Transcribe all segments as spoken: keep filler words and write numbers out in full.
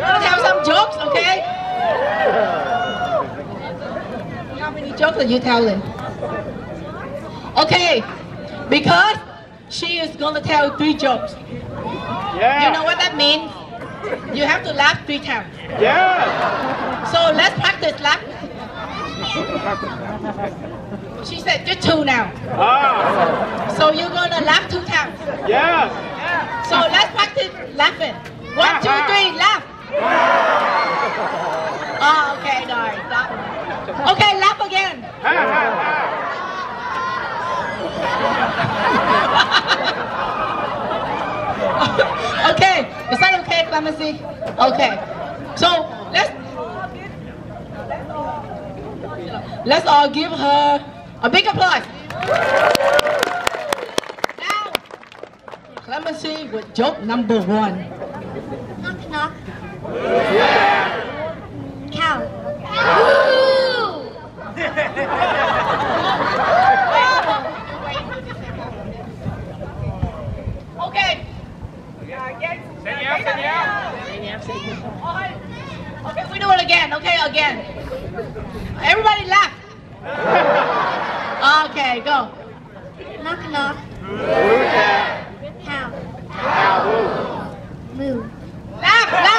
Let's have some jokes, okay? How many jokes are you telling? Okay, because she is going to tell three jokes. Yeah. You know what that means? You have to laugh three times. Yeah. So let's practice laugh. She said just two now. Ah. So you're going to laugh two times. Yeah. Yeah. So let's practice laughing. One, two, three, laugh. Oh, okay, no, stop. Okay, laugh again. Okay, is that okay, Clemency? Okay, so let's let's all give her a big applause. Now, Clemency with joke number one. Knock knock. Cow. Okay. Okay, we do it again. Okay, again. Everybody laugh. Okay, go. Knock knock. Cow. Cow. Moo. Laugh, laugh.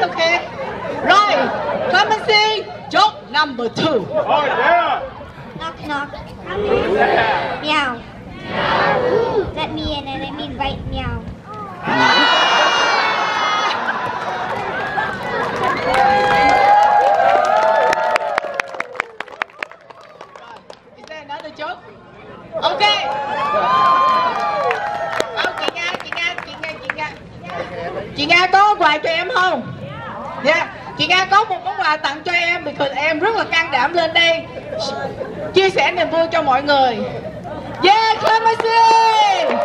Okay. Right. Come and see joke number two. Oh yeah. Knock knock. Yeah. Meow. Meow. Let me in, and I mean right meow. Is there another joke? Okay. Oh, chị Nga, chị Nga, chị Nga, chị Nga. Chị Nga có quà cho em không? Dạ, yeah. Chị Nga có một món quà tặng cho em, vì em rất là can đảm lên đây chia sẻ niềm vui cho mọi người. Yeah, Clemency!